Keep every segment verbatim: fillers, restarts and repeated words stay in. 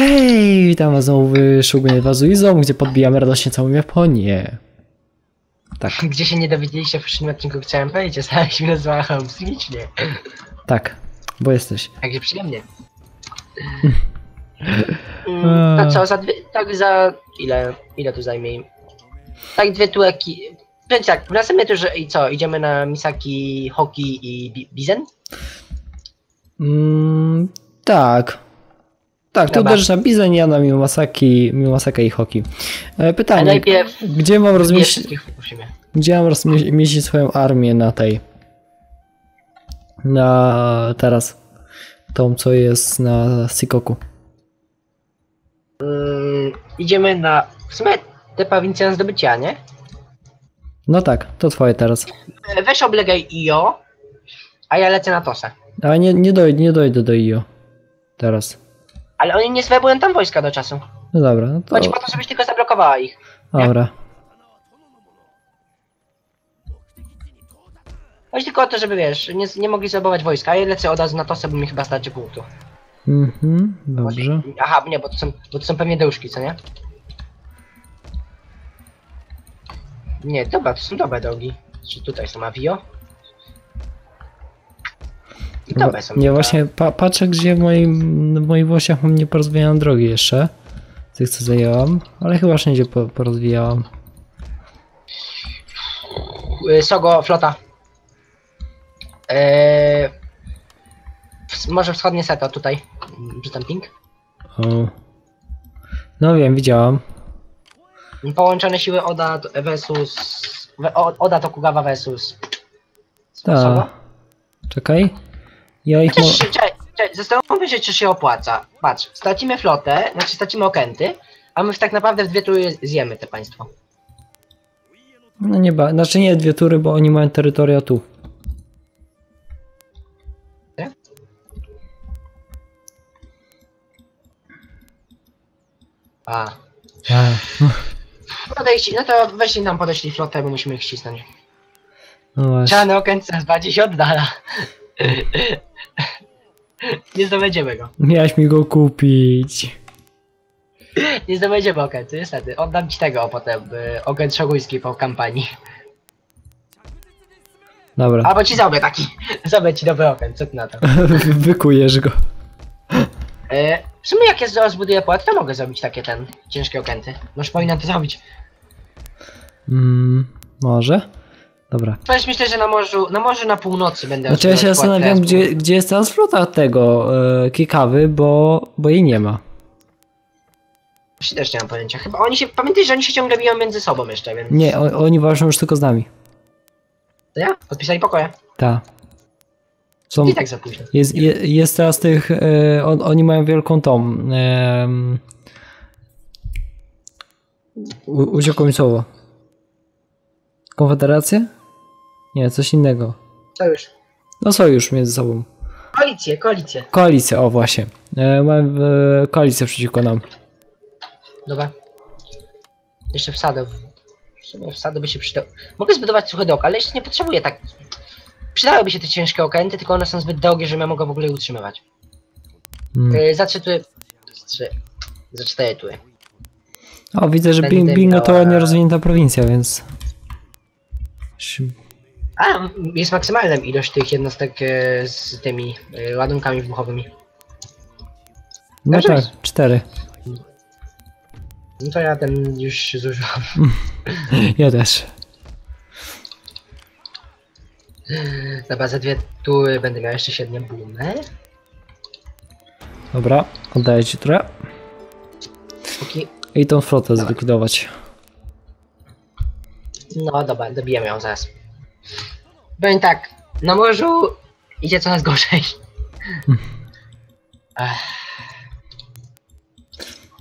Hej, witam was znowu w Shogun dwa z Luizą, gdzie podbijamy radośnie całą Japonię. Tak. Gdzie się nie dowiedzieliście w poprzednim odcinku, chciałem powiedzieć, a sam się nazwałem psychicznie. Tak, bo jesteś. Także przyjemnie. To co, za dwie, tak za... ile? Ile tu zajmie? Tak dwie tułeki. Więc tak, w następnej turze i co, idziemy na Misaki, Hoki i Bizen? Mm, tak. Tak, to uderzysz na Bizen, ja na Mimasaki, Mimasaka i Hoki. Pytanie, najpierw gdzie mam rozmieścić gdzie mam rozmieścić swoją armię na tej? Na teraz. Tą, co jest na Shikoku. Yy, idziemy na... w sumie te prowincje na zdobycia, nie? No tak, to twoje teraz. Weź oblegaj Iyo, a ja lecę na Tosę. A nie, nie, doj nie dojdę do Iyo. Teraz. Ale oni nie zwebują tam wojska do czasu. No dobra, no to... Chodzi po to, żebyś tylko zablokowała ich. Dobra. Chodzi tylko o to, żeby wiesz, nie, nie mogli zabować wojska. Ja lecę od razu na Tosę, bo mi chyba starczy punktu. Mhm, dobrze. Aha, nie, bo to są, bo to są pewnie deuszki, co nie? Nie, dobra, to są dobre drogi. Czy tutaj są Avio? Dobre są. Ja właśnie pa patrzę, gdzie w, moim, w moich włosiach mam nie porozwijałam drogi jeszcze. Tych co zajęłam, ale chyba wszędzie po porozwijałam. Sogo, flota. Eee, w, może wschodnie Sado tutaj. Rzucam ping. O. No wiem, widziałam. Połączone siły Oda versus... Oda Tokugawa versus... Ta. Czekaj. Ja ich... Chociaż, czekaj, czekaj, zastanówmy się, czy się opłaca. Patrz, stracimy flotę, znaczy stracimy okręty, a my tak naprawdę w dwie tury zjemy te państwo. No nie ba... Znaczy nie dwie tury, bo oni mają terytoria tu. A. A. Podejść, no to weźcie nam podejść flotę, bo musimy ich ścisnąć. No Czarny Okręt coraz bardziej się oddala. Nie zdobędziemy go. Miałeś mi go kupić. Nie zdobędziemy okrętu, niestety. Oddam ci tego potem, okręt szoguński po kampanii. Dobra. Albo ci zaobię taki. Zaobię ci dobry okręt, co ty na to? Wykujesz go. W sumie jak ja zbuduję płat, to mogę zrobić takie ten ciężkie okręty. Może powinna to zrobić. Mm, może? Dobra. Też myślę, że na morzu, na morzu na północy będę... Znaczy ja się zastanawiam, gdzie, gdzie jest teraz flota tego yy, Kikawy, bo, bo jej nie ma. Właśnie też nie mam pojęcia. Chyba oni się... Pamiętaj, że oni się ciągle biją między sobą jeszcze, więc... Nie, o, oni walczą już tylko z nami. To ja? Podpisali pokoje? Tak. Są, I tak za późno. Jest, je, jest teraz tych... Yy, on, oni mają wielką tą... Yy, uciekło mi słowo. Konfederację? Nie, coś innego. Sojusz. No sojusz między sobą. Koalicję, koalicję. Koalicję, o właśnie. E, mam e, koalicję przeciwko nam. Dobra. Jeszcze wsadę. W Sado by się przydał. Mogę zbudować suchy dok, ale jeszcze nie potrzebuję tak. Przydałyby się te ciężkie okręty, tylko one są zbyt drogie, że ja mogę w ogóle je utrzymywać. Hmm. E, za trzy tury. Za, trzy, za cztery tury. O, widzę, że Bingo miała... to ładnie rozwinięta prowincja, więc... A, jest maksymalna ilość tych jednostek z tymi ładunkami wybuchowymi. No dobrze tak, jest? cztery. No to ja ten już się zużyłam. Ja też. Dobra, za dwie tury będę miał jeszcze siedem bumę. Dobra, oddaję ci trochę. Okay. I tą flotę dobra. Zlikwidować. No dobra, dobijemy ją zaraz. Powiem tak, na morzu idzie coraz gorzej.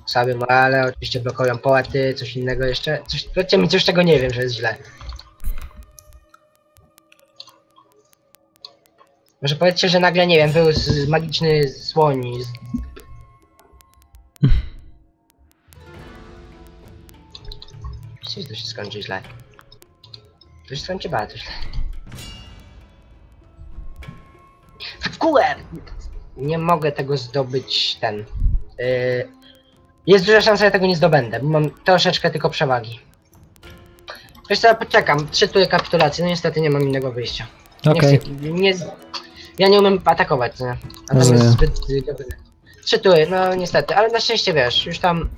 Słaby morale, oczywiście blokują połaty, coś innego jeszcze. Coś, powiedzcie mi coś, czego nie wiem, że jest źle. Może powiedzcie, że nagle, nie wiem, wyrósł magiczny słoń. Z... Przecież to się skończy źle. To się skończy bardzo źle. Wkułem! Nie mogę tego zdobyć ten. Jest duża szansa, że ja tego nie zdobędę, bo mam troszeczkę tylko przewagi. Wiesz co, poczekam, czytuję kapitulację, no niestety nie mam innego wyjścia. Okej. Okay. Nie, ja nie umiem atakować, nie? A tam jest zbyt dobry. Czytuję, no niestety, ale na szczęście wiesz, już tam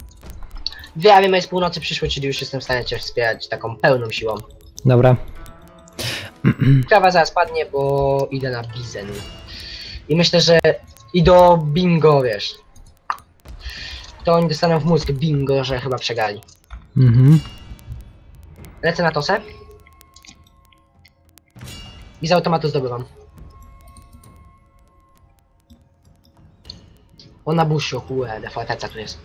dwie armie mojej z północy przyszły, czyli już jestem w stanie cię wspierać taką pełną siłą. Dobra. Krawa zaraz padnie, bo idę na Bizen. I myślę, że i do Bingo, wiesz. To oni dostaną w mózg Bingo, że chyba przegrali. Mhm. Lecę na Tosę. I z automatu zdobywam. Ona buszu, kurde, forteca tu jest.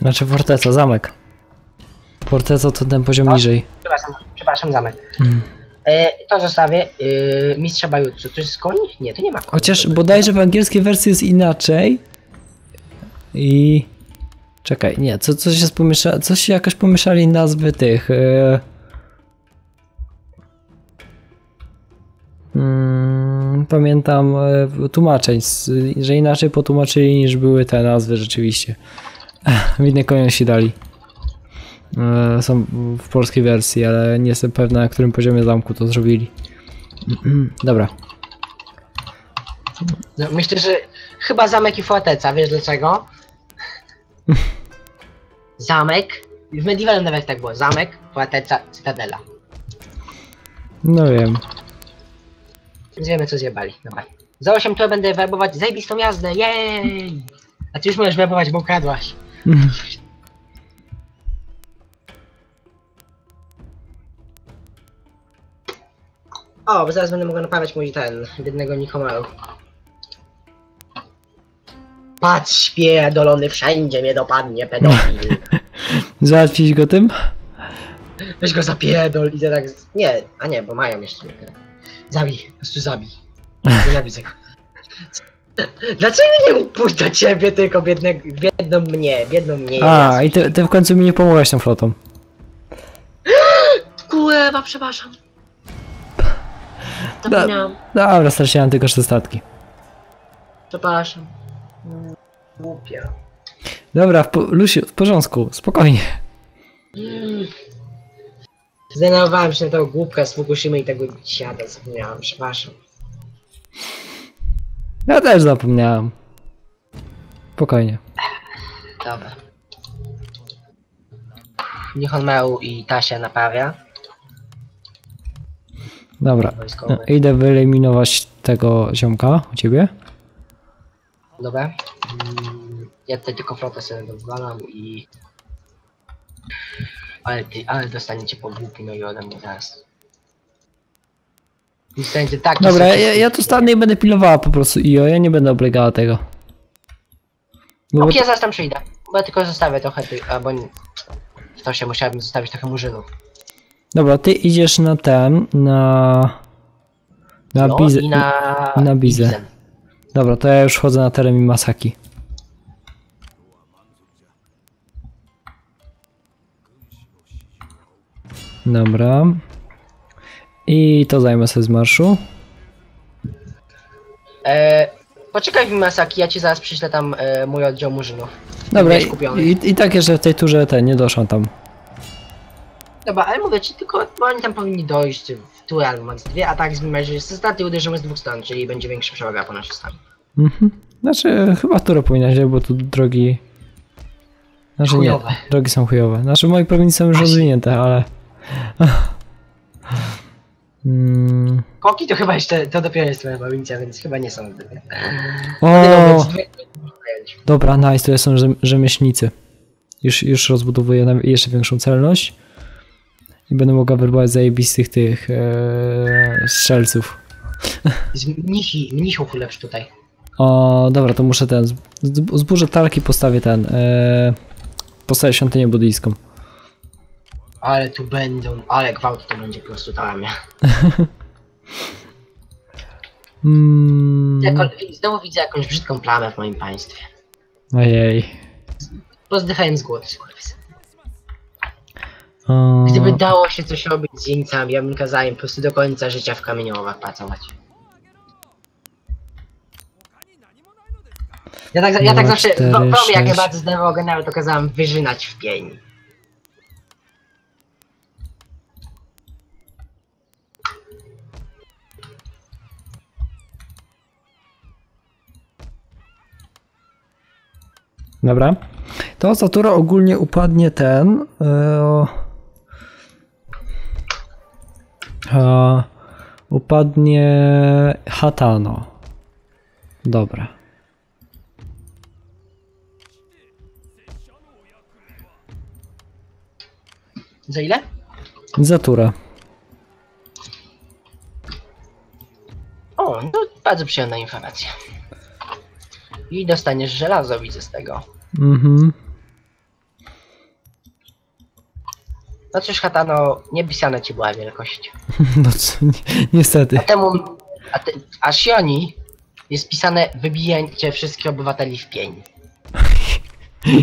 Znaczy forteca, zamek. Forteca to ten poziom no, niżej. Przepraszam, przepraszam, zamek. Mm. E, to zostawię. E, mistrza Bajutsu. To jest koń? Nie, to nie ma koń. Chociaż bodajże w angielskiej wersji jest inaczej. I... Czekaj, nie, co, coś się pomiesza... Coś się jakoś pomieszali nazwy tych... Yy... Yy, pamiętam yy, tłumaczeń, yy, że inaczej potłumaczyli niż były te nazwy rzeczywiście. Widne konie się dali. Yy, są w polskiej wersji, ale nie jestem pewna, na którym poziomie zamku to zrobili. Dobra. No, myślę, że chyba zamek i forteca, wiesz dlaczego? Zamek. W Medievalu nawet tak było. Zamek, forteca, cytadela. No wiem. Więc wiemy co zjebali. Dobra. Za osiem to będę werbować zajebistą jazdę. Jej! A ty już możesz werbować, bo ukradłaś. O, bo zaraz będę mogła naprawiać mój ten, biednego Nihonmaru. Patrz, pierdolony, wszędzie mnie dopadnie, pedofil. Załatwić go tym? Weź go zapierdol i tak... Nie, a nie, bo mają jeszcze... Zabij, po prostu zabij. Nienawidzę go. Dlaczego nie upuszcza ciebie, tylko biedne, biedną mnie, biedną mnie. A, i ty, ty w końcu mi nie pomogłaś tą flotą. Kurwa, przepraszam. Zapomniałam. Da, dobra, straciłam tylko trzy statki. Przepraszam. Głupia. Dobra, w Lusiu, w porządku, spokojnie. Mm. Zdenerwowałem się na tego głupka z Fukushimy i tego dziada, zapomniałem, przepraszam. Ja też zapomniałem. Spokojnie. Dobra. Nihonmaru i Tasia naprawia. Dobra, no, idę wyeliminować tego ziomka u ciebie. Dobra. Ja tutaj tylko flotę sobie dozwalam i... Ale ty, ale dostaniecie po głupi, no i ode mnie zaraz. I dostaniecie taki... Dobra, ja, ja tu stanę i będę pilnowała po prostu Iyo, ja nie będę oblegała tego. No ok, bo... ja zaraz tam przyjdę. Bo ja tylko zostawię trochę ty, albo nie... W to się musiałbym zostawić trochę murzynów. Dobra, ty idziesz na ten, na... Na no, Bizę. Na, na Bizę. Bizę. Dobra, to ja już chodzę na teren Mimasaki. Dobra. I to zajmę sobie z marszu. Eee, poczekaj Mimasaki, ja ci zaraz przyślę tam e, mój oddział murzynów. Dobra, i, i, i tak jeszcze w tej turze ten, nie doszłam tam. Dobra, ale mówię ci tylko, bo oni tam powinni dojść w turę, albo max dwie, a tak zmieniamy, że jest stat i uderzymy z dwóch stron, czyli będzie większa przewaga po naszej stronie. Mhm. Znaczy, chyba turę powinna się, bo tu drogi... Znaczy chujowe. Nie, drogi są chujowe. Znaczy, moje prowincji są już rozwinięte, ale... Hmm. Hoki to chyba jeszcze, to dopiero jest moja prowincja, więc chyba nie są dopiero. O! Dobra, nice, to są rzemieślnicy. Już, już rozbudowuję jeszcze większą celność. I będę mogła werbować zajebistych tych ee, strzelców. Z mnichi, mnichów ulepsz tutaj. O, dobra, to muszę ten, zburzę tarki, postawię ten, e, postawię świątynię buddyjską. Ale tu będą, ale gwałt to będzie po prostu ta armia. mm. Jako, znowu widzę jakąś brzydką plamę w moim państwie. Ojej. Pozdychałem z głodu, skurwys. Gdyby dało się coś robić z jeńcami, ja bym kazał im po prostu do końca życia w kamieniołomach pracować. Ja tak, ja tak zawsze robię, jak ja bardzo zdawał generał, to kazałem wyżynać w pień. Dobra. To za turę ogólnie upadnie ten... Yy, yy, upadnie Hatano. Dobra. Za ile? Za turę. O, no bardzo przyjemna informacja. I dostaniesz żelazo, widzę z tego. Mhm. No cóż, Hatano, nie pisana ci była wielkość. No co, ni niestety. A temu, a te, a Shioni jest pisane wybijęcie wszystkich obywateli w pień.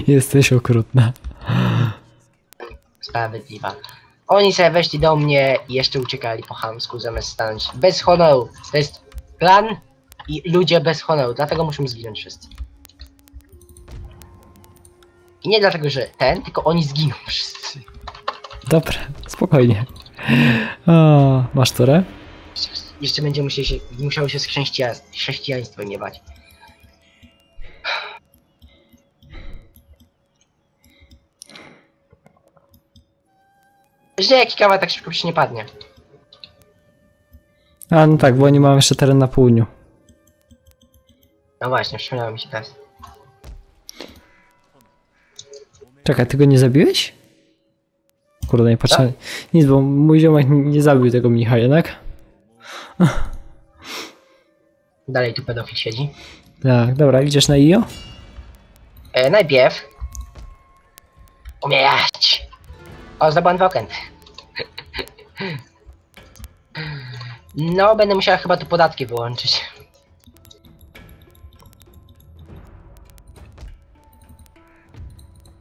Jesteś okrutna. Sprawiedliwa. Oni sobie weszli do mnie i jeszcze uciekali po chamsku, zamiast stanąć bez honoru. To jest plan i ludzie bez honoru, dlatego muszą zginąć wszyscy. I nie dlatego, że ten, tylko oni zginą wszyscy. Dobra, spokojnie. O, masz turę? Jeszcze będzie musiał się, musiał się z chrześcijaństwem nie bać. Źle, jaki kawa tak szybko się nie padnie. A no tak, bo nie mam jeszcze teren na południu. No właśnie, przypomniało mi się teraz. Czekaj, ty go nie zabiłeś? Kurde, nie patrzę. Co? Nic, bo mój ziomek nie zabił tego mnicha jednak. Dalej tu pedofil siedzi. Tak, dobra, idziesz na Iyo? E, najpierw... umierać! O, zdobyłem dwa okręty. No, będę musiała chyba tu podatki wyłączyć.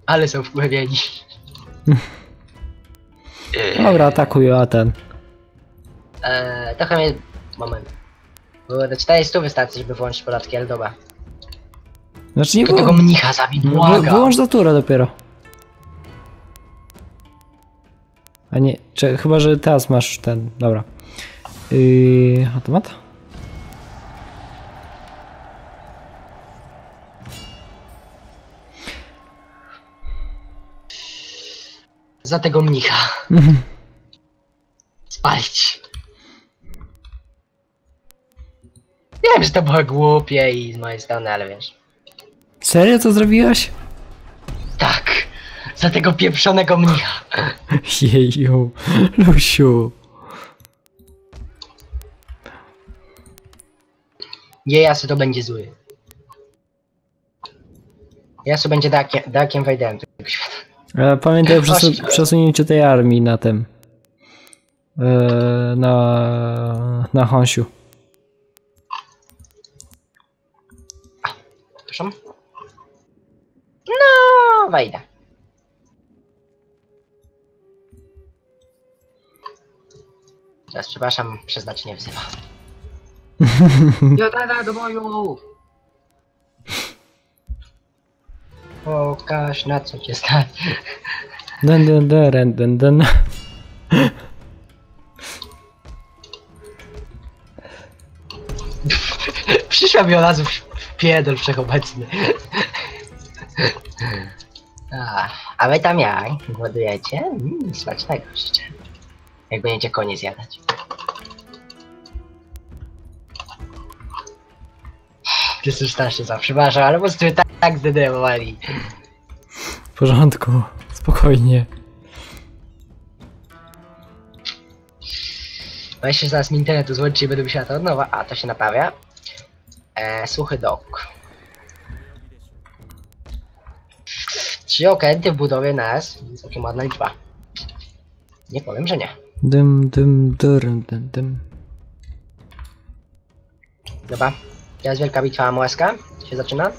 Ale są wkurwieni. Dobra, atakuję, a ten... Eee, trochę mnie... moment. Było do czterystu wystarczy, żeby włączyć podatki, ale dobra. Znaczy nie było... tego mnicha zabił, błaga. Wyłącz do turę dopiero. A nie, czy, chyba, że teraz masz ten, dobra. Yy, automat? Za tego mnicha. Spalić. Nie wiem, że to było głupie i z mojej strony, ale wiesz. Serio to zrobiłaś? Tak. Za tego pieprzonego mnicha. Jeju, Lusiu. Ieyasu to będzie zły. Ieyasu będzie Darkiem Vaderem tego świata. Ale pamiętaj o przesu przesunięciu tej armii na tym. Yy, na... na Honshu. Proszę? No, wejdę. Teraz przepraszam, przeznaczenie wzywa. Hirotada do boju! Pokaż na co cię stać. Dun dun dun dun dun. Przyszła mi od razu pierdol wszechobecny. A, a wy tam jak? Głodujecie? Mm, smacznego życzę. Jak będziecie konie zjadać. Ty są starszy za, przepraszam, ale po prostu tak, tak zdenerwowali. W porządku, spokojnie. No jeszcze zaraz mi internetu złączy i będę musiała to od nowa, a to się naprawia. Eee, suchy dok. Trzy okręty w budowie nas, jest całkiem ładna liczba. Nie powiem, że nie. Dym, dym, dym, dym, dym. Dobra, teraz wielka bitwa amoeska się zaczyna.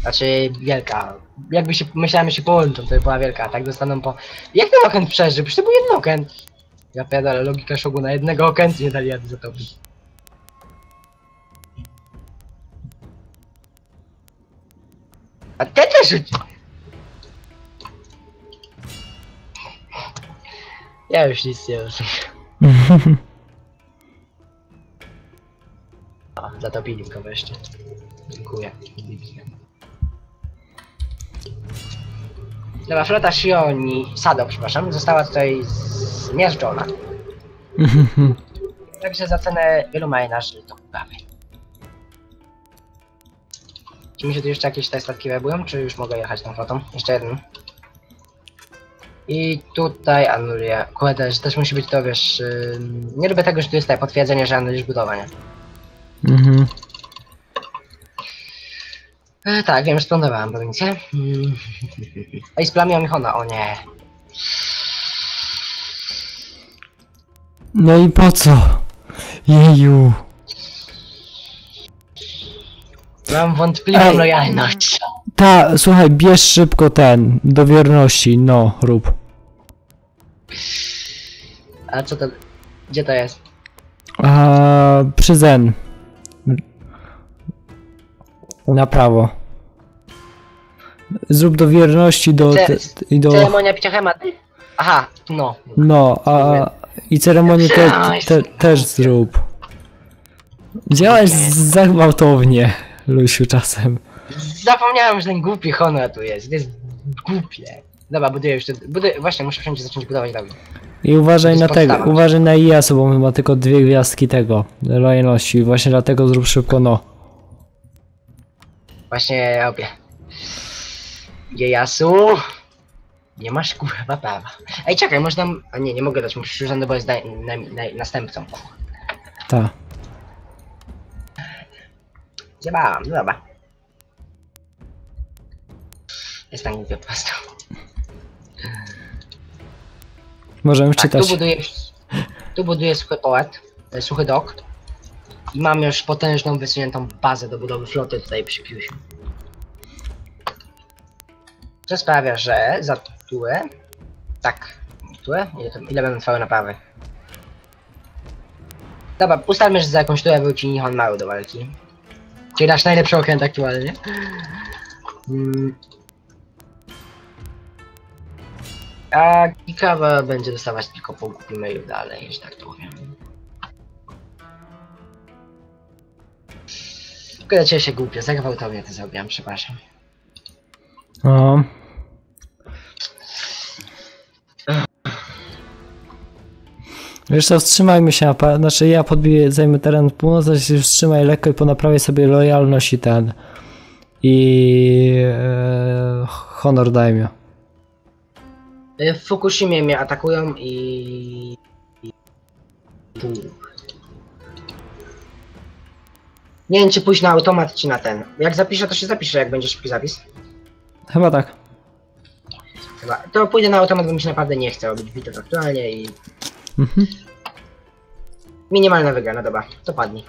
Znaczy wielka, jakby się myślałem, że się połączą, to by była wielka, tak dostaną po... Jak ten okręt przeżył? Przecież to był jeden okręt. Ja pierdolę, logika Shoguna, jednego okrętu nie dali rady za to. A te też... Ja już nic nie rozumiem. O, zatopili go wreszcie. Dziękuję. Dobra, flota Shioni... Sado, przepraszam, została tutaj zmierzczona. Także za cenę wielu marynarzy Tokugawy. Czy mi się tu jeszcze jakieś te statki rebują, czy już mogę jechać tą flotą? Jeszcze jeden. I tutaj anuluję. Kurde, że też musi być to, wiesz... Yy... Nie lubię tego, że tu jest tutaj potwierdzenie, że anulujesz budowanie. Mhm. E, tak, wiem, że splądowałem prowincję. Mm. Ej, splamiła mi Hona, o nie. No i po co? Jeju. Mam wątpliwą Ej. lojalność. Ta, słuchaj, bierz szybko ten, do wierności, no, rób. A co to, gdzie to jest? A, przy Zen. Na prawo. Zrób do wierności do... Ce i do... Ceremonia picia hematy? Aha, no. No, a... I ceremonię te, te, też zrób. Działasz za gwałtownie, Lusiu, czasem. Zapomniałem, że ten głupi Honor tu jest. To jest głupie. Dobra, buduję już... Buduję. Właśnie, muszę wszędzie zacząć budować dalej. I uważaj na tego, uważaj na Ieyasu, bo ma tylko dwie gwiazdki tego. Lojalności. Właśnie dlatego zrób szybko, no. Właśnie robię. Ieyasu! Nie masz kurwa prawa. Ej, czekaj, można... A nie, nie mogę dać, musisz już zanobować na, na, na, następcą. Tak. Zjebałam, no dobra. Jest tam głupio po prostu. Możemy tak, czytać. Tu buduję, tu buduję suchy pałat, suchy dok. I mam już potężną, wysuniętą bazę do budowy floty tutaj przy Kyushu. Co sprawia, że za tułę... Tak, tułę? Ile, ile będą trwały naprawy? Dobra, ustalmy, że za jakąś tułę wróci Nihonmaru do walki. Czyli nasz najlepszy okręt aktualnie. Mm. A Kikawa będzie dostawać tylko po głupim mailu dalej, że tak to powiem. Tylko cię się głupio, za gwałtownie to zrobiłam, przepraszam. O. Wiesz co, wstrzymajmy się na parę, znaczy ja podbiję, zajmę teren północ, a się wstrzymaj lekko i ponaprawię sobie lojalność i ten. I... E, honor dajmy. W Fukushimie mnie atakują i... i... Nie wiem, czy pójść na automat, czy na ten. Jak zapiszę, to się zapiszę, jak będzie szybki zapis. Chyba tak. Chyba. To pójdę na automat, bo mi się naprawdę nie chce robić bitew aktualnie i... Mhm. Minimalna wygrana, dobra. To padnie.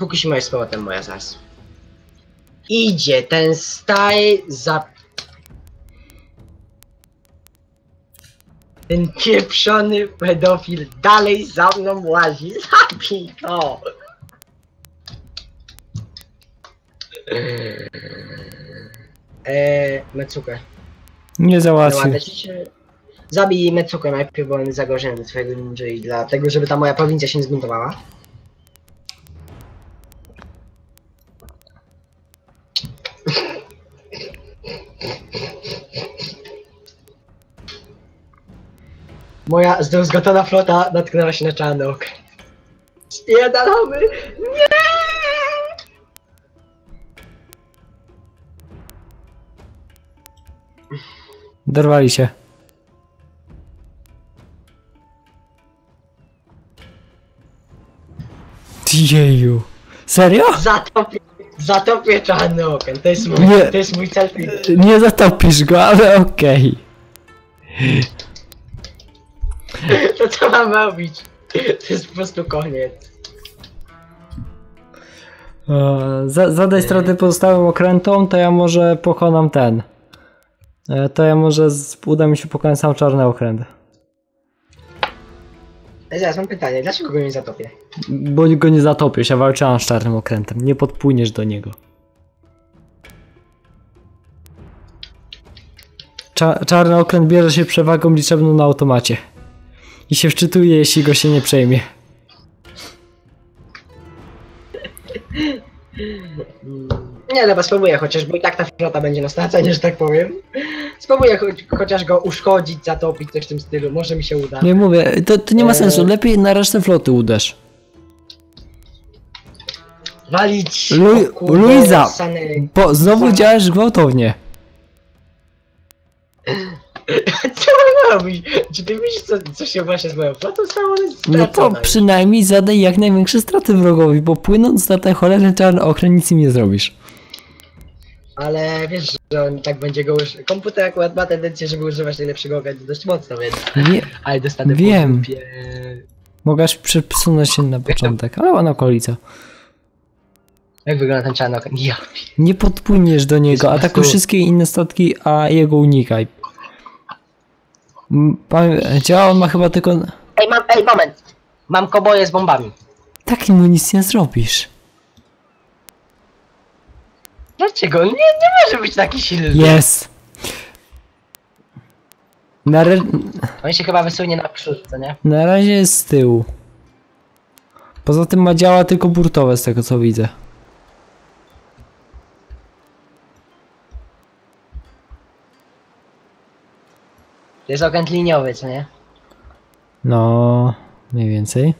Fukushima jest z powrotem moja zaraz. Idzie ten staj za... Ten pieprzony pedofil dalej za mną łazi. Zabij go! Eee... Meczuke. Nie załatwię. Zabij Meczuke najpierw, bo on jest zagrożeniem dla twojego ninja i dlatego, żeby ta moja prowincja się nie zbuntowała. Moja zdruzgotana flota natknęła się na Czarny Okręt. Spierdalamy! Nie! Dorwali się. Jeju. Serio? Zatopię, zatopię Czarny Okręt, to jest mój, nie, to jest mój cel. Nie zatopisz go, ale okej. Okay. To co mam robić? To jest po prostu koniec. E, za, zadaj straty pozostałym okrętom, to ja może pokonam ten. E, to ja może z, uda mi się pokonać sam Czarny Okręt. Ale zaraz mam pytanie, dlaczego go nie zatopię? Bo go nie zatopisz, ja walczyłam z Czarnym Okrętem, nie podpłyniesz do niego. Cza czarny okręt bierze się przewagą liczebną na automacie. I się wczytuje, jeśli go się nie przejmie. Nie, dobra, spróbuję chociaż, bo i tak ta flota będzie na stracenie, że tak powiem. Spróbuję cho chociaż go uszkodzić, zatopić, coś w tym stylu, może mi się uda. Nie mówię, to, to nie ma sensu, lepiej na resztę floty uderz. Walić! Lu oku, Luiza! Po, znowu działasz gwałtownie. Co on robi? Czy ty widzisz, co, co się właśnie z moją flotą stało? No to przynajmniej zadaj jak największe straty wrogowi, bo płynąc na ten cholerny czarny okręt nic im nie zrobisz. Ale wiesz, że on tak będzie go używał. Komputer akurat ma tendencję, żeby używać najlepszego okrętu dość mocno, więc... Wie... Ale dostanę wiem. Pie... Mogłaś przesunąć się na początek, ale ona okolica. Jak wygląda ten czarny okręt? Ja. Nie podpłyniesz do niego, atakuj wszystkie inne statki, a jego unikaj. Działa, on ma chyba tylko... Ej, mam, ej, moment! Mam koboje z bombami. Tak mu nic nie zrobisz. Dlaczego? Nie, nie może być taki silny. Jest! Na re... On się chyba wysunie naprzód, co nie? Na razie jest z tyłu. Poza tym ma działa tylko burtowe, z tego co widzę. To jest okręt liniowy, co nie? No, mniej więcej.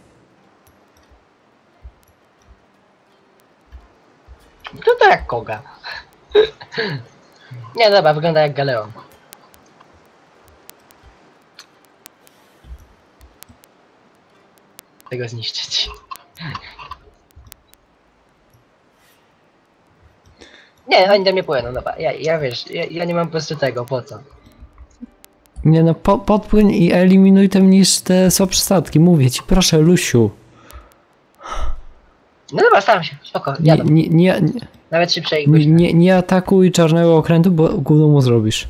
To tak jak koga. Nie, dobra, wygląda jak galeon. Tego zniszczyć. Nie, oni do mnie płyną, dobra. Ja, ja wiesz, ja, ja nie mam po prostu tego, po co? Nie no, po, podpłyń i eliminuj tam niż te słabsze statki. Mówię ci, proszę, Lusiu. No dobra, staram się, spoko, nie, nie, nie, nawet się przejmuj. Nie, nie atakuj czarnego okrętu, bo gówno mu zrobisz.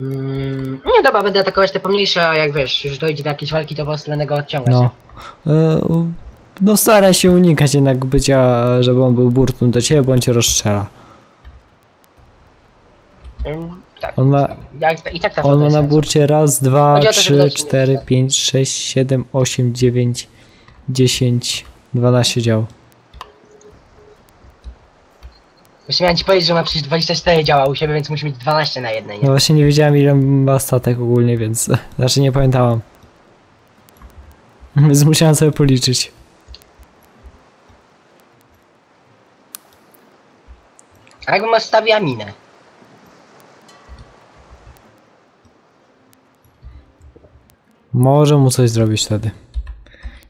Mm, nie, dobra, będę atakować te pomniejsze, a jak wiesz, już dojdzie do jakiejś walki, to po prostu będę go odciągać. No, e, no staraj się unikać jednak bycia, żeby on był burtą do ciebie, bo on cię rozstrzela. Mm, tak. On ma, ja, i tak ta on ma na burcie raz, dwa, trzy, cztery, pięć, sześć, siedem, osiem, dziewięć, dziesięć, dwanaście dział. Musiałem ci powiedzieć, że ma przecież dwadzieścia cztery działa u siebie, więc musi mieć dwanaście na jednej. Nie? No właśnie nie wiedziałem, ile ma statek ogólnie, więc znaczy nie pamiętałam. Więc musiałem sobie policzyć. A jakbym odstawiła minę? Może mu coś zrobić wtedy.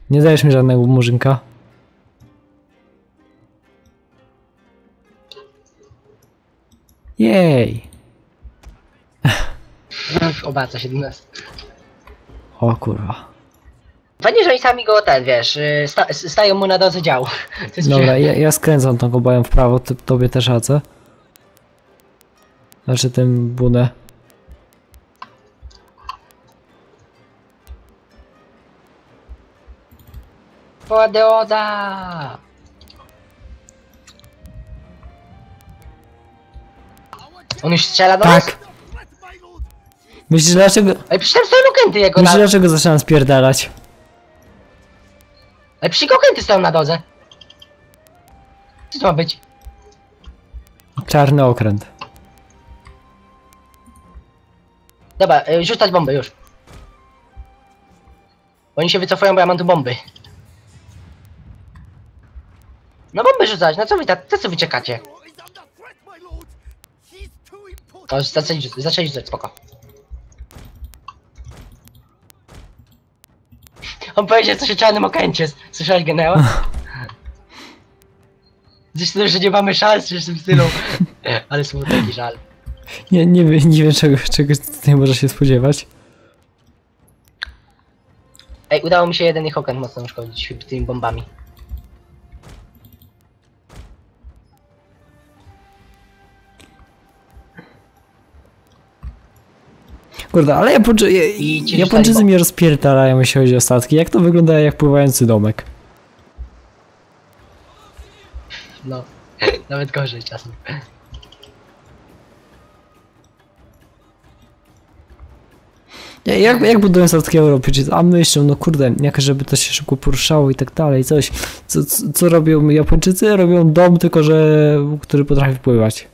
Nie dajesz mi żadnego murzynka. Jej! Obaca siedemnaście. O kurwa. Fajnie, że oni sami go ten, wiesz, sta stają mu na drodze dział. Dobra, ja, ja skręcam tą kobają w prawo, ty, tobie też radzę. Znaczy tym bunę. Oda! On już strzela do nas? Tak! Myślisz dlaczego... Ale przecież tam stoją okręty jego. Myślisz na... dlaczego zaczynam spierdalać? Ale przecież okręty stoją na drodze. Co to ma być? Czarny okręt. Dobra, rzucać bomby już. Oni się wycofują, bo ja mam tu bomby. No bomby rzucać, no co wy, to co wy czekacie? O, zaczęli, zaczęli rzucać, spoko. On powiedział coś o czarnym okręcie, słyszałeś generała? Zresztą, że nie mamy szans, w tym stylu. Ale smutny żal. Nie, nie, nie, nie wiem czego, czegoś nie może się spodziewać. Ej, udało mi się jeden ich okręt mocno uszkodzić tymi bombami. Kurde, ale Japończy... Japończycy mnie rozpierdalają, jeśli chodzi o statki. Jak to wygląda jak pływający domek? No, nawet gorzej czasem. Nie, jak, jak budują statki Europy, a myślą, no kurde, jak żeby to się szybko poruszało i tak dalej, coś. Co, co, co robią Japończycy? Robią dom, tylko że... który potrafi pływać.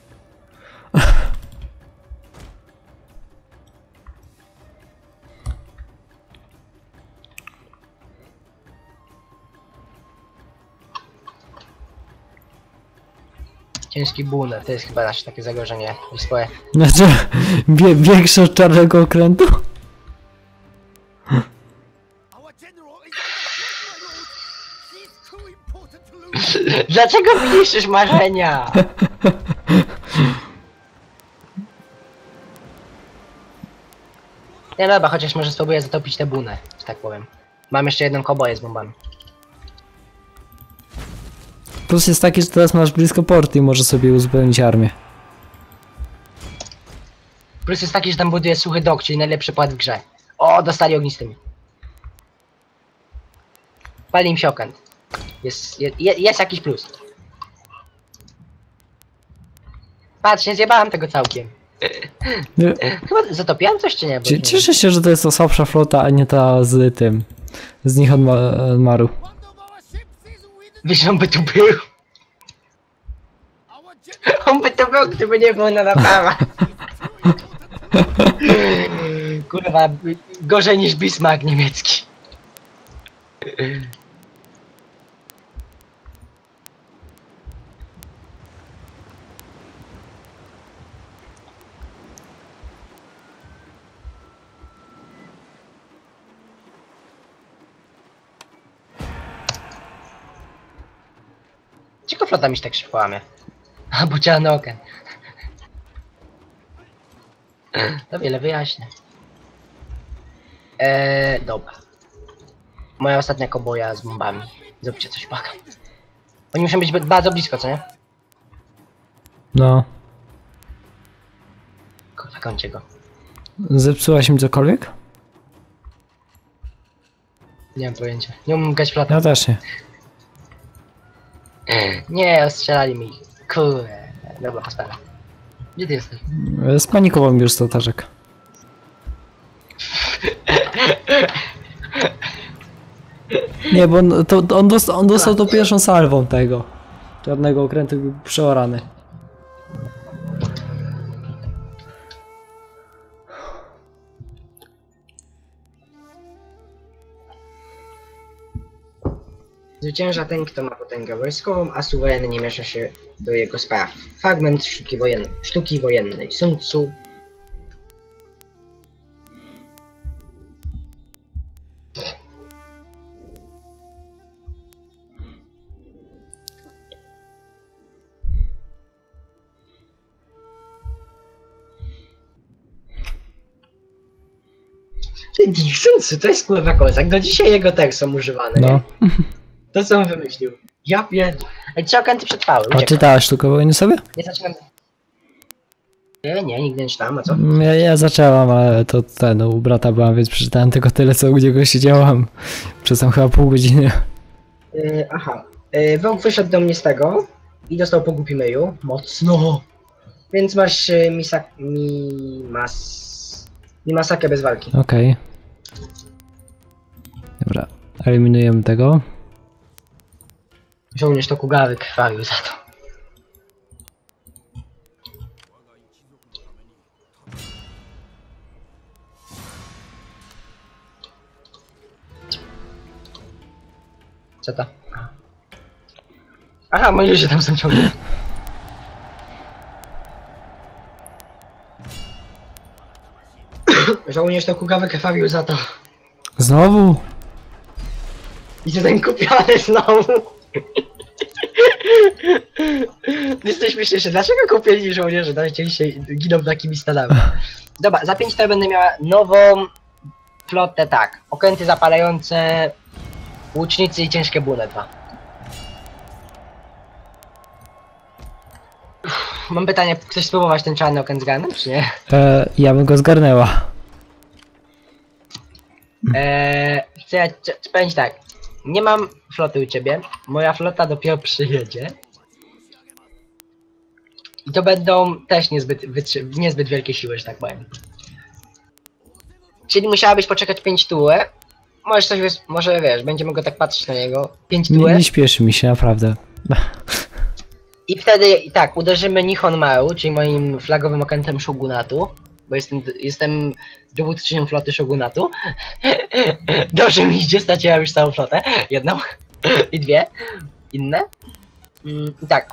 Ciężki ból, to jest chyba nasze takie zagrożenie swoje. Znaczy, wie, większe od Czarnego Okrętu? Dlaczego niszczysz marzenia? Nie dobra, chociaż może spróbuję zatopić tę bunę, że tak powiem. Mam jeszcze jedną koboję z bombami. Plus jest taki, że teraz masz blisko porty i możesz sobie uzupełnić armię. Plus jest taki, że tam buduje suchy dok, czyli najlepszy płat w grze. O, dostali ognistymi. Pali im się okręt. Jest, jest, jest jakiś plus. Patrz, nie zjebałem tego całkiem. Nie. Chyba zatopiłem coś, czy nie? C cieszę się, że to jest ta słabsza flota, a nie ta z tym. Z Nihonmaru. Wiesz, on by tu był. On by tu był, gdyby nie był na naprawa. Kurwa, gorzej niż Bismarck niemiecki. Czego flota mi się tak szybko łamie? A, bo Czarny Okręt. To wiele wyjaśnię. Eee, dobra. Moja ostatnia koboja z bombami. Zróbcie coś, błagam. Oni muszą być bardzo blisko, co nie? No. Kurwa, kończę go. Zepsułaś mi cokolwiek? Nie mam pojęcia. Nie umiem grać flota. Ja też nie. Nie, ostrzelali mi. Kurde. Dobra, hospera. Gdzie ty jesteś? Spanikował mi już stołtarzek. Nie, bo on, to, on, dostał, on dostał to pierwszą salwą tego. Czarnego Okrętu był przeorany. Zwycięża ten, kto ma potęgę wojskową, a suweren nie miesza się do jego spraw. Fragment sztuki wojennej. Sztuki wojennej. Sun Tzu. Sun Tzu to jest kurwa kozak. Do dzisiaj jego tekst są używane. No. To co on wymyślił? Ja pierdolę. Ale trzy okręty przetrwały. A czytałeś sztukę wojny sobie? Nie zaczynam. Nie, nie, nigdy nie czytałem, a co? Ja, ja zaczęłam, ale to ten, no, u brata byłam, więc przeczytałem tylko tyle, co u niego siedziałam. Przez tam chyba pół godziny. Yy, aha. Yy, Wołk wyszedł do mnie z tego i dostał po głupim mailu. Mocno. Więc masz yy, misak... Mimas... Mimasakę bez walki. Okej. Okay. Dobra, eliminujemy tego. Żołnierz Tokugawy krwawił za to. Co to? Aha, moi ludzie tam są ciągle. Żołnierz Tokugawy krwawił za to. Znowu? I to ten kupiony znowu. Jesteśmy śmieszniejsze. Dlaczego kupieni żołnierze? Najczęściej giną takimi stanami. Dobra, za pięć to będę miała nową flotę, tak. Okręty zapalające, łucznicy i ciężkie bóle dwa. Mam pytanie, chcesz spróbować ten Czarny Okręt zgarnąć, czy nie? E, ja bym go zgarnęła. E, chcę ja powiedzieć tak. Nie mam floty u ciebie, moja flota dopiero przyjedzie. I to będą też niezbyt, niezbyt wielkie siły, że tak powiem. Czyli musiałabyś poczekać pięć tue. Możesz coś, może wiesz, będzie mogła tak patrzeć na niego. pięć tue. Nie, nie śpieszy mi się, naprawdę. I wtedy, i tak, uderzymy Nihonmaru, czyli moim flagowym okrętem Shogunatu. Bo jestem, jestem dowódczynią floty Shogunatu. Dobrze mi idzie, straciłam już całą flotę. Jedną i dwie inne. I tak,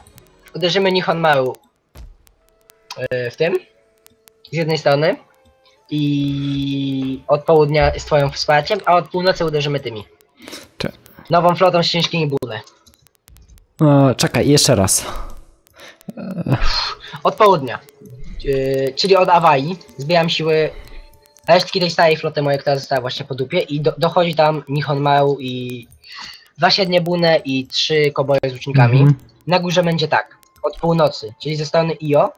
uderzymy Nihonmaru w tym, z jednej strony. I od południa z twoim wsparciem, a od północy uderzymy tymi. Cze Nową flotą z ciężkiej budy. E, czekaj, jeszcze raz. E... Od południa, e, czyli od Awaji, zbieram siły resztki tej starej floty mojej, która została właśnie po dupie i do, dochodzi tam Nihonmaru i dwa średnie bunę i trzy koboje z łucznikami. Mm -hmm. Na górze będzie tak, od północy, czyli ze strony Iyo.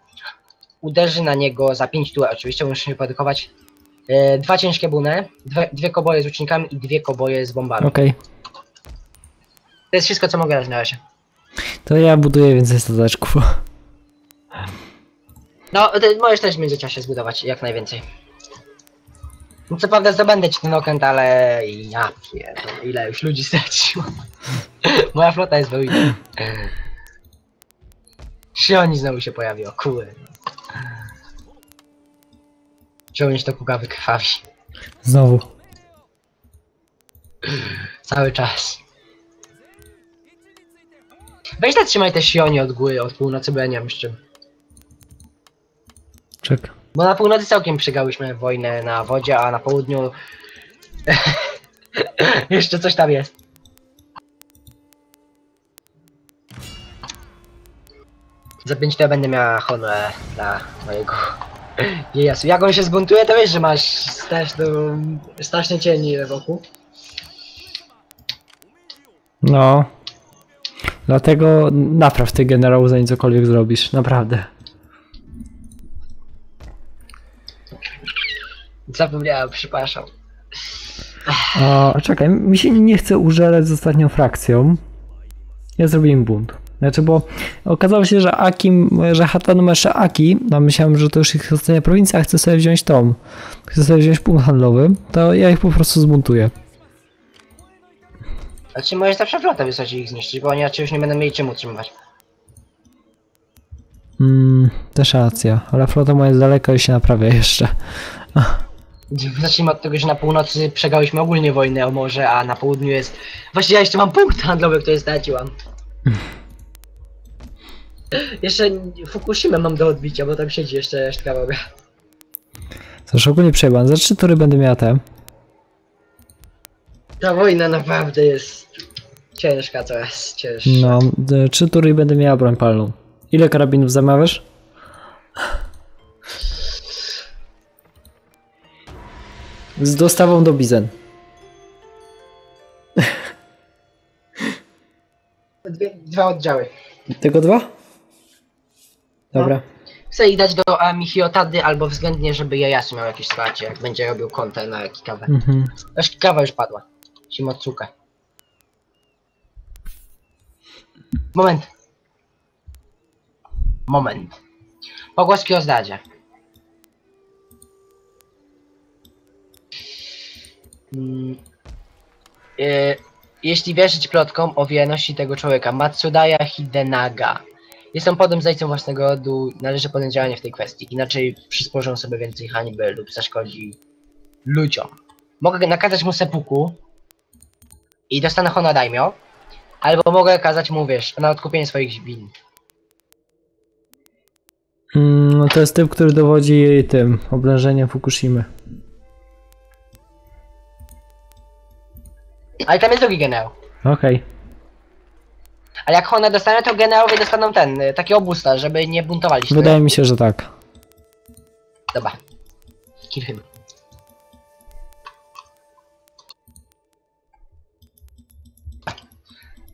Uderzy na niego za pięć tue, oczywiście muszę się produkować. Yy, dwa ciężkie buny, dwie, dwie koboje z łucznikami i dwie koboje z bombami. Okej. Okay. To jest wszystko, co mogę dać na razie. To ja buduję więcej stateczków. No, ty możesz też w międzyczasie zbudować jak najwięcej. No, co prawda zdobędę ci ten okręt, ale ja pierdolę, ile już ludzi straciłem. Moja flota jest w ruinie. Oni znowu się pojawiło, kurde. Żołnierz Tokugawy krwawi. Znowu. Cały czas. Weź zatrzymaj te Shioni od góry, od północy, bo ja nie wiem z czym. Czekaj. Bo na północy całkiem przegrałyśmy wojnę na wodzie, a na południu... Jeszcze coś tam jest. Za pięć to ja będę miała honor dla mojego Ieyasu. Jak on się zbuntuje, to wiesz, że masz straszną, straszne cienie wokół. No. Dlatego napraw ty, generał, zanim cokolwiek zrobisz. Naprawdę. Zapomniałem, przepraszam. O, czekaj, mi się nie chce użerać z ostatnią frakcją. Ja zrobiłem bunt. Znaczy, bo okazało się, że Aki, że Hatano mesza Aki, no myślałem, że to już ich ostatnia prowincja, a chcę sobie wziąć tą, chcę sobie wziąć punkt handlowy, to ja ich po prostu zmontuję. A czy możesz zawsze flotę wysłać i ich zniszczyć, bo oni raczej już nie będą mieli czym utrzymywać. Mmm, też racja, ale flota moja jest daleko i się naprawia jeszcze. Zacznijmy od tego, że na północy przegrałyśmy ogólnie wojnę o morze, a na południu jest... Właściwie ja jeszcze mam punkt handlowy, który straciłam. Jeszcze Fukushimę mam do odbicia, bo tam siedzi jeszcze resztka wroga. Cóż, ogólnie przejebam. Za trzy tury będę miała te. Ta wojna naprawdę jest ciężka, coraz cięższa. No, trzy tury i będę miała broń palną. Ile karabinów zamawiasz? Z dostawą do Bizen. Dwie, dwa oddziały. Tylko dwa? Dobra. No. Chcę ich dać do Ami Hirotady, albo względnie, żeby Ieyasu miał jakieś wsparcie, jak będzie robił kontę na Kikawę. Mhm. Aż Kikawa już padła. Meczuke. Moment. Moment. Pogłoski o zdradzie. Mm. Y Jeśli wierzyć plotkom o wierności tego człowieka, Matsudaira Hidenaga. Jestem podłym zdrajcą własnego rodu, należy podjąć działanie w tej kwestii, inaczej przysporzą sobie więcej hańby lub zaszkodzi ludziom. Mogę nakazać mu seppuku i dostanę honor daimyo, albo mogę kazać mu, wiesz, na odkupienie swoich win. Mm, no to jest typ, który dowodzi jej tym oblężeniem Fukushimy. Ale tam jest drugi generał. Okej. Okay. Ale jak honor dostanę, to generałowie dostaną ten, taki obusta, żeby nie buntowali się. Wydaje mi się, że tak. Dobra. Kill him.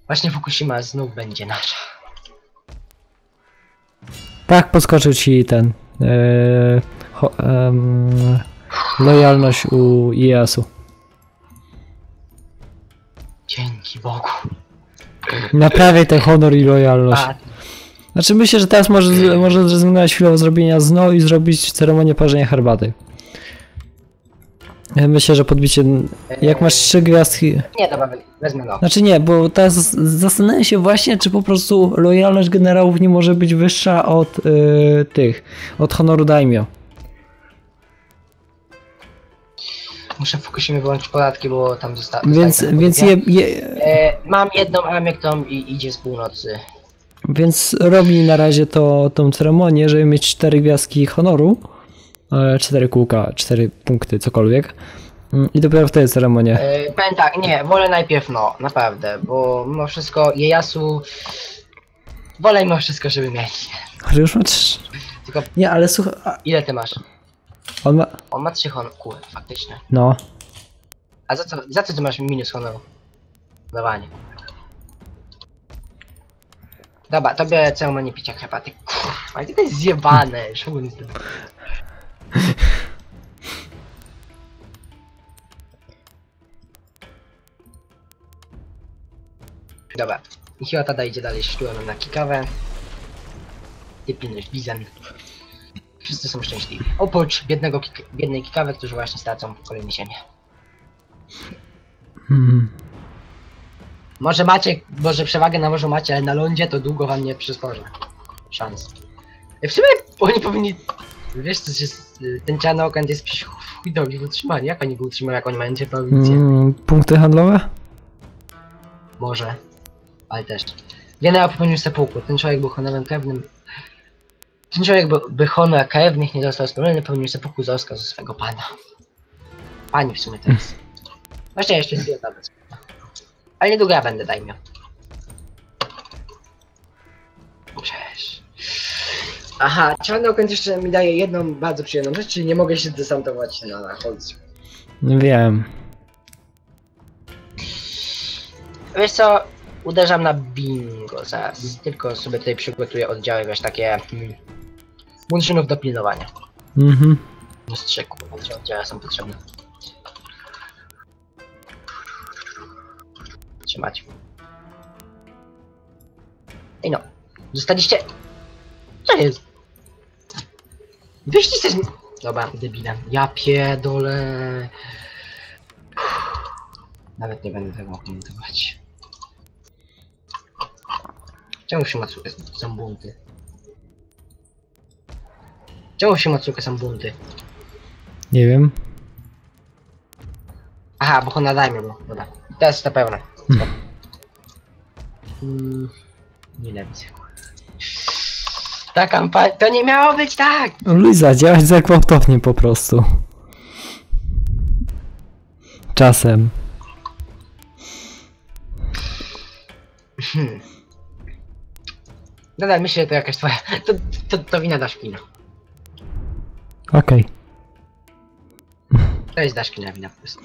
Właśnie Fukushima znów będzie nasza. Tak, podskoczył ci ten... Yy, ho, yy, lojalność u Ieyasu. Dzięki Bogu. Naprawiaj ten honor i lojalność. Znaczy myślę, że teraz może, może zrezygnować chwilę z robienia zno i zrobić ceremonię parzenia herbaty. Ja myślę, że podbicie... Jak masz trzy gwiazdki... Nie, dobra, wezmę no. Znaczy nie, bo teraz zastanawiam się właśnie, czy po prostu lojalność generałów nie może być wyższa od yy, tych, od honoru daimyo. Muszę w Fukushimie wyłączyć podatki, bo tam zostały. Więc, więc je, je... E, mam jedną armię, którą i idzie z północy. Więc robi na razie to, tą ceremonię, żeby mieć cztery gwiazdki honoru. Cztery kółka, cztery punkty, cokolwiek. I dopiero wtedy ceremonię. Yy, powiem tak, nie, wolę najpierw no, naprawdę, bo mimo wszystko Ieyasu... Wolę mimo wszystko, żeby mieć. Ale już ma trzy... Tylko... Nie, ale słuchaj... A... Ile ty masz? On ma... On ma trzy honoru, kurde, faktycznie. No. A za co, za co ty masz minus honoru? Dawanie. Dobra, tobie ceremonię picia herbaty. Kurwa, ty to jest zjebane, Shogun dwa. Dobra, Hirotada idzie dalej szczurem na Kikawę. Ty pilnujesz Bizen. Wszyscy są szczęśliwi. Oprócz biednego, biednej Kikawy, którzy właśnie stracą kolejne ziemię. Hmm. Może macie, może przewagę na morzu macie, ale na lądzie to długo wam nie przysporzy szans. W sumie oni powinni... Wiesz co jest, ten Czarny Okręt jest chuj do nich utrzymany. Jak oni go utrzymają, jak oni mają cię prowincję? Mm, punkty handlowe? Może, ale też. Generał popełnił seppuku. Ten człowiek był honorem krewnym. Ten człowiek by honor krewnych nie został spełniony, popełnił seppuku za oskarż swego pana. Pani w sumie teraz. Właśnie jeszcze jest jedna bez. Ale niedługo ja będę daimyo. Cześć. Aha, Czarny Okręt jeszcze mi daje jedną bardzo przyjemną rzecz, czyli nie mogę się desantować na, na Honshu. Wiem. Wiesz co, uderzam na bingo zaraz, tylko sobie tutaj przygotuję oddziały, wiesz, takie... Hmm, Bunszynów do pilnowania. Mhm. Strzyku, bo oddziały są potrzebne. Trzymać. Ej no, zostaliście... Co jest? Wyślijcie z... Dobra, debilem. Ja pierdolę. Nawet nie będę tego komentować. Czemu się Matsuke są bunty? Czemu się Matsuke są bunty? Nie wiem. Aha, bo go nadajmy, bo dobra. Teraz jest to pewne. Hmm. Hmm, nie lepiej się. Ta kampania... To nie miało być tak! Luiza, działać za gwałtownie po prostu. Czasem. Hmm. Nadal myślę, że to jakaś twoja... To, to, to wina Daszkina. Okej. Okay. To jest Daszkina wina po prostu.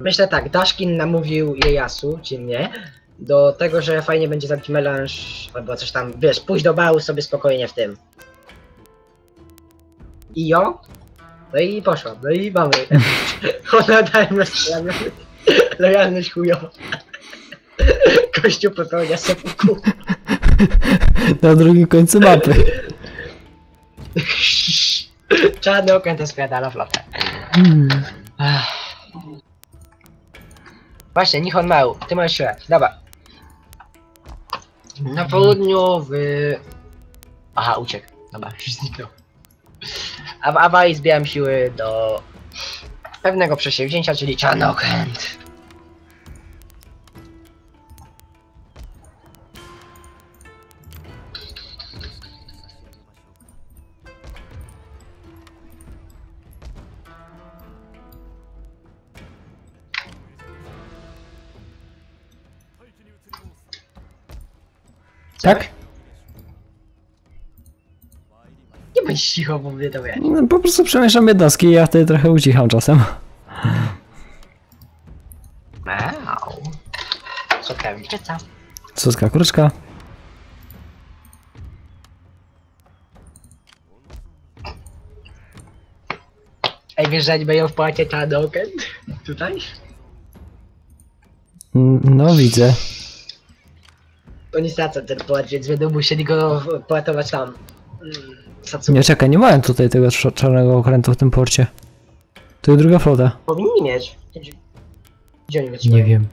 Myślę tak, Daszkin namówił Ieyasu, czy mnie, do tego, że fajnie będzie zrobić melanż, albo coś tam, wiesz, pójść do bału sobie spokojnie w tym. Iyo? No i poszłam, no i mamy. Ona dała mi lojalność chujowa. Kościół popełnia seppuku. Na drugim końcu mapy. Czarny Okręt to spiadala flotę. Hmm. Właśnie, Nihonmaru, ty masz siłę, dobra. Na południowy... Aha, uciekł, dobra, już zniknął. A w Awarii zbieram siły do pewnego przedsięwzięcia, czyli Czarny Okręt. Tak? Nie bądź cicho, bo mnie to ja. No, po prostu przemieszam jednostki i ja wtedy trochę ucicham czasem. Wow. Słodka wilczyca. Słodka kurczka. Ej, wiesz, że oni będą wpłacić Czarny Okręt? Tutaj? No, widzę. Oni stracą ten płat, więc będą musieli go płatować tam. Satsuma. Nie, czekaj, nie mają tutaj tego czarnego okrętu w tym porcie. To jest druga flota. Powinni mieć. Gdzie oni wytrzymają? Nie wiem.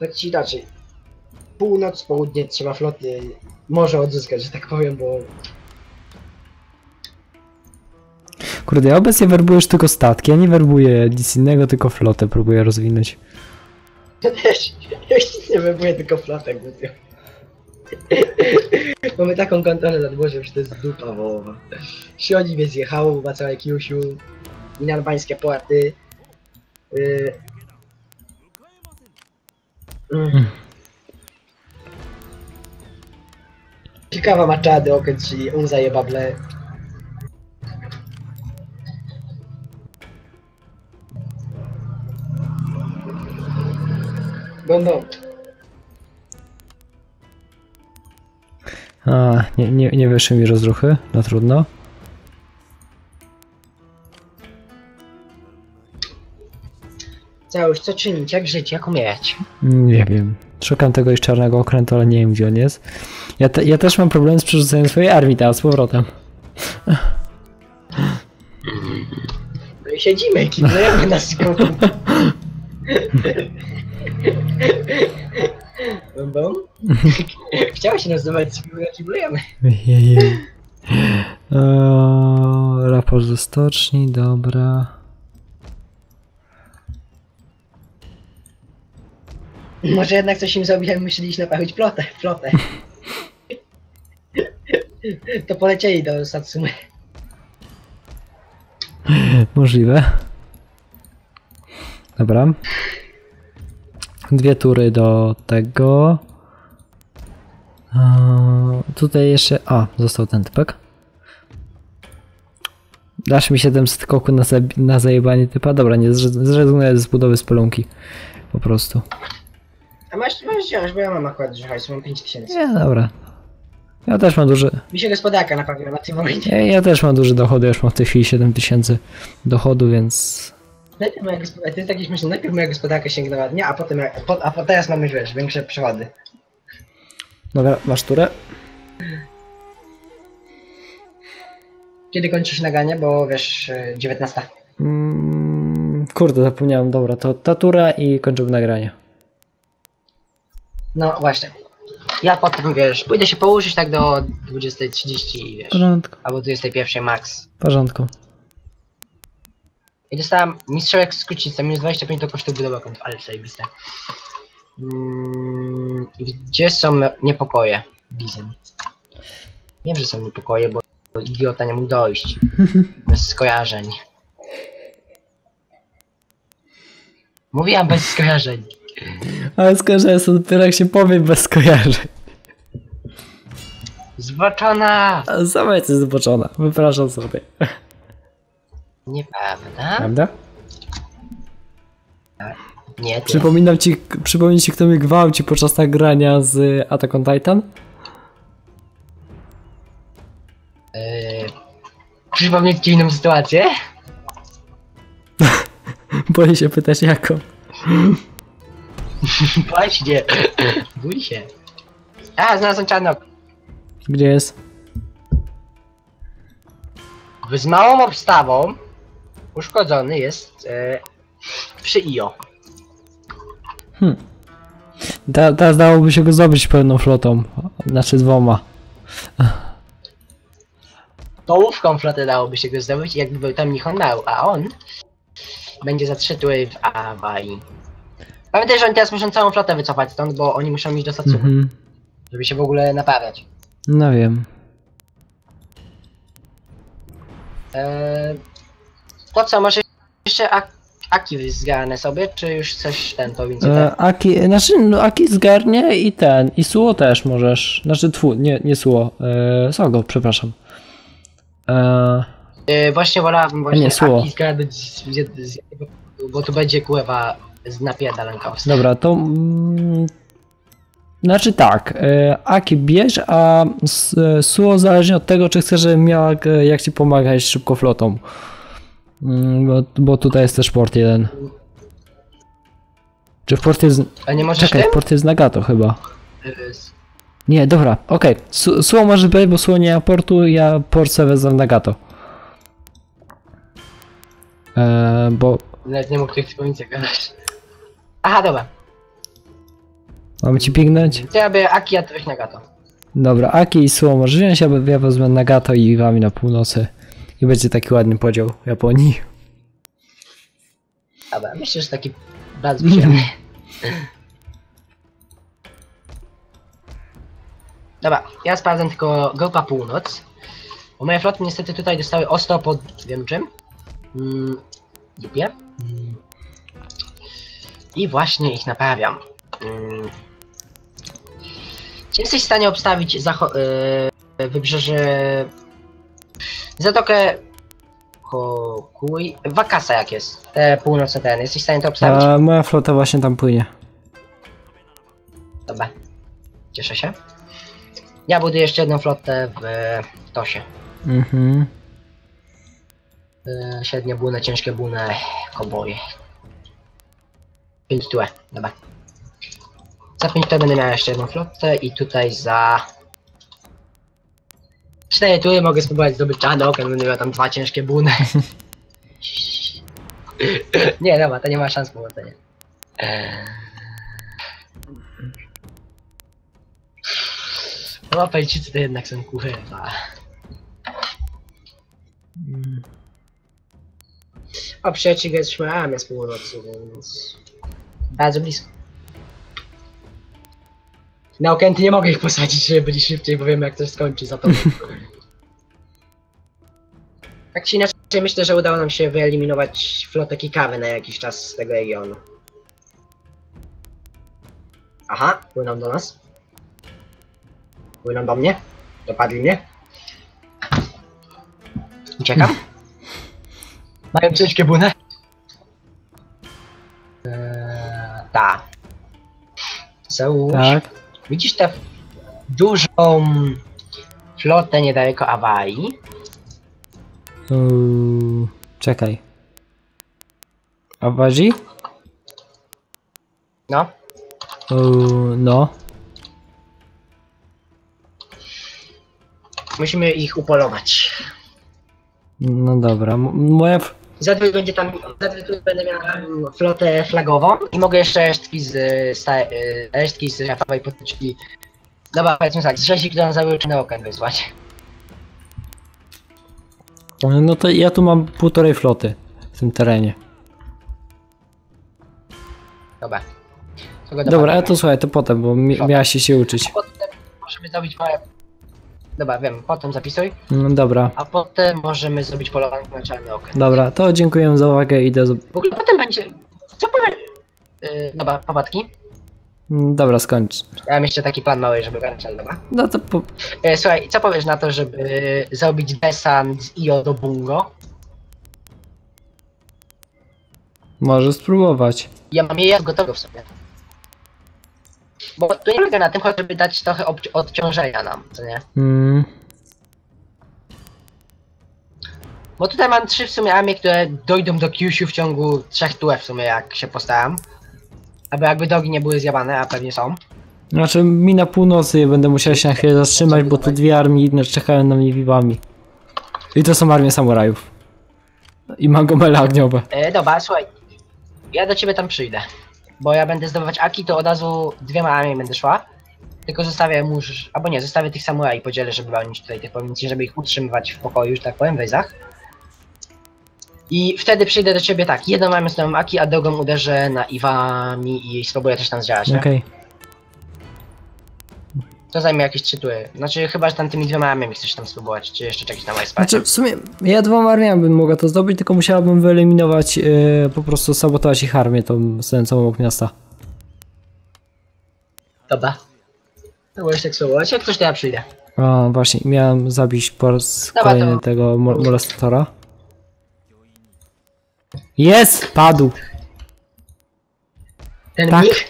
Tak czy inaczej. Północ, południe trzyma floty. Może odzyskać, że tak powiem, bo... Kurde, ja obecnie werbujesz tylko statki, ja nie werbuję nic innego, tylko flotę próbuję rozwinąć. Ja też, ja nic nie werbuję, tylko flotę, głupio. Mamy taką kontrolę nad morzem, że to jest dupa wołowa. Sioni mnie zjechało, ma całe Kyushu, minarbańskie porty. Yy... Mm. Kikawa ma czarny okręt, czyli on zajeba ble. No, no. A, nie, nie, nie wyszły mi rozruchy, no trudno. Całość, co czynić, jak żyć, jak umierać? Nie wiem. Szukam tegoś czarnego okrętu, ale nie wiem, gdzie on jest. Ja, te, ja też mam problem z przerzuceniem swojej armii tam, z powrotem. No i siedzimy, ekipa, no ja na skoku. Bum? Chciałeś nas zobaczyć, kiblujemy. Raport ze stoczni, dobra. Może jednak coś im zrobić, jak musieliśmy napachić flotę, flotę. To polecieli do Satsumy. Możliwe. Dobra. Dwie tury do tego. Eee, tutaj jeszcze... A, został ten typek. Dasz mi siedemset koku na, na zajebanie typa? Dobra, nie, zrezygnuję z budowy spolunki. Po prostu. A masz, masz wziąć, bo ja mam akurat dużo hajsu, mam pięć tysięcy. Nie, dobra. Ja też mam duży... Mi się gospodarka naprawiła na tym momencie. Ja, ja też mam duże dochody, już mam w tej chwili siedem tysięcy dochodu, więc... Najpierw moja gospodarka, to jest jakiś myśl, najpierw moja gospodarka sięgnęła dnia, a potem jak, po, a po, teraz mamy wiesz, większe przychody. Dobra, masz turę? Kiedy kończysz naganie, bo wiesz, dziewiętnasta. Mm, kurde, zapomniałem, dobra, to ta tura i kończymy nagranie. No właśnie. Ja potem wiesz, pójdę się położyć tak do dwudziestej trzydzieści, wiesz. Porządku. Albo dwudziestej pierwszej max. W porządku. I dostałem mistrzek z krucicą, minus dwadzieścia pięć do kosztu budowy okręt, ale zajebiste. Mm, gdzie są niepokoje? Bizen. Wiem, że są niepokoje, bo idiota nie mógł dojść. Bez skojarzeń. Mówiłam bez skojarzeń. Ale skojarzenia są dopiero jak się powie bez skojarzeń. Zboczona! Sama jesteś zboczona, wypraszam sobie. Nieprawda? Prawda? Nie, nie. Przypominam ci, przypomnij ci, kto mnie gwałci podczas nagrania z Attack on Titan? Eee... Przypomnieć ci inną sytuację? Boję się pytać jaką. Właśnie. Bój się. A, znalazłem czarnok. Gdzie jest? Z małą obstawą uszkodzony jest e, przy Iyo. Hmm. Da, da, dałoby się go zdobyć pełną flotą. Znaczy dwoma. Połówką floty dałoby się go zdobyć, jakby był tam Nihonmaru, a on będzie za trzy tury w Hawaii. Pamiętaj, że oni teraz muszą całą flotę wycofać stąd, bo oni muszą iść do Satsumy. Mm-hmm. Żeby się w ogóle naprawiać. No wiem. Eee... To co, może jeszcze Aki zgarnę sobie, czy już coś ten to widzę? Eee, Aki, znaczy no, Aki zgarnie i ten, i Suo też możesz. Znaczy tfu, nie, nie Suo, eee, Sogo, przepraszam. Eee... Eee, właśnie wolałabym właśnie nie, Suo. Aki zgarnąć z, z, z, bo tu będzie kulewa z napierdalankowska. Dobra, to... Mm, znaczy tak, e, Aki bierz, a Suo zależnie od tego, czy chcesz, żebym miała jak ci pomagać szybko flotą. Bo, bo tutaj jest też port jeden. Czy w port jest... A nie możesz Czekaj, w port jest Nagato chyba. Nie, dobra, okej. Okay. Sło może być, bo Sło nie ma portu, ja port sobie wezmę Nagato. Eee, bo... Nawet nie mógł tych wspomnieć gadać. Aha, dobra. Mam ci pignąć? To ja by Aki, a ty weź Nagato. Dobra, Aki i Suo może wziąć, ja, ja wezmę Nagato i Iwami na północy. I będzie taki ładny podział Japonii. Dobra, myślę, że taki bardzo przyjemny. Dobra, ja sprawdzam tylko grupa północ. Bo moje floty niestety tutaj dostały ostro pod wiem czym. Mm, Jupie. I właśnie ich naprawiam. Mm. Czy jesteś w stanie obstawić yy, wybrzeże... Zatokę... Hokuj... Wakasa jak jest, te północne tereny. Jesteś w stanie to obstawić? A, moja flota właśnie tam płynie. Dobra. Cieszę się. Ja buduję jeszcze jedną flotę w, w Tosie. Mhm. Yy, średnie błone, ciężkie błone, koboje. pięć tue, dobra. Za pięć tutaj będę miał jeszcze jedną flotę i tutaj za... cztery tury mogę spróbować zdobyć Czarny Okręt, będę miał tam dwa ciężkie buny. Nie, dobra, to nie ma szans powodzenia. Europejczycy to jednak są kurwa. A przecież jesteśmy armię z północy, więc... bardzo blisko. Na okręty nie mogę ich posadzić, żeby byli szybciej, bo wiemy jak coś skończy za to. Tak czy inaczej myślę, że udało nam się wyeliminować flotę Kikawy na jakiś czas z tego regionu. Aha, płyną do nas. Płyną do mnie. Dopadli mnie. Uciekam. Mają ciężkie bunę. Eee, ta. Załóż. Tak. Widzisz tę dużą flotę niedaleko Awarii? Uuu, czekaj. Awarii? No. Uuu, no. Musimy ich upolować. No dobra, moja... Zadwy będzie tam, zadwy tu będę miał flotę flagową i mogę jeszcze resztki z stare, resztki z rafałej potyczki. Dobra, powiedzmy tak, z rzeźnik do na okręt wysłać. No to ja tu mam półtorej floty w tym terenie. Dobra. Dobra, ja to słuchaj, to potem, bo mi, miałaś się, się uczyć. A potem możemy zrobić małe... Dobra, wiem, potem zapisuj. No dobra. A potem możemy zrobić polowanie na Czarny Okręt. Dobra, to dziękuję za uwagę, idę... Z... W ogóle potem będzie... Co powiem? Yy, dobra, popadki. Dobra, skończ. Ja mam jeszcze taki plan mały, żeby kończyć, dobra? No to po... Yy, słuchaj, co powiesz na to, żeby zrobić desant z Iyo do Bungo? Może spróbować. Ja mam jej gotowy w sobie. Bo tu nie polega na tym, choćby dać trochę odciążenia nam, co nie? Mm. Bo tutaj mam trzy w sumie armie, które dojdą do Kyushu w ciągu trzech tur w sumie, jak się postaram. Aby jakby drogi nie były zjebane, a pewnie są. Znaczy mi na północy będę musiał się na chwilę zatrzymać, bo te dwie armii czekają na mnie wiwami. I to są armie samurajów. I magomele ogniowe. E, dobra, słuchaj. Ja do ciebie tam przyjdę. Bo ja będę zdobywać Aki, to od razu dwiema armiami będę szła. Tylko zostawię mu, albo nie, zostawię tych samuraj i podzielę, żeby bronić tutaj tych prowincji, żeby ich utrzymywać w pokoju, że tak powiem, w wejzach. I wtedy przyjdę do ciebie tak, jedną armią zdobyłem Aki, a drugą uderzę na Iwami i spróbuję też tam zdziałać, nie? Okej. To zajmie jakieś trzy tury. Znaczy chyba, że tam tymi dwiema armiami chcesz tam spróbować, czy jeszcze czegoś tam ma spać. Znaczy w sumie ja dwoma armiami bym mogła to zdobyć, tylko musiałabym wyeliminować, yy, po prostu sabotować ich armię, tą stojącą obok miasta. Dobra. No możesz tak spróbować, jak ktoś to ja przyjdę. A właśnie, miałem zabić po raz kolejny tego mol molestatora. Jest! Padł! Ten tak. Mich?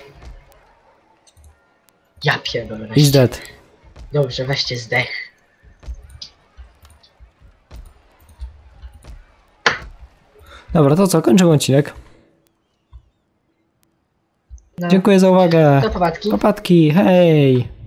Ja pierdolę, weźcie. He's dead. Dobrze, weźcie zdech. Dobra, to co? Kończymy odcinek. No. Dziękuję za uwagę. Do popadki. Popadki, hej!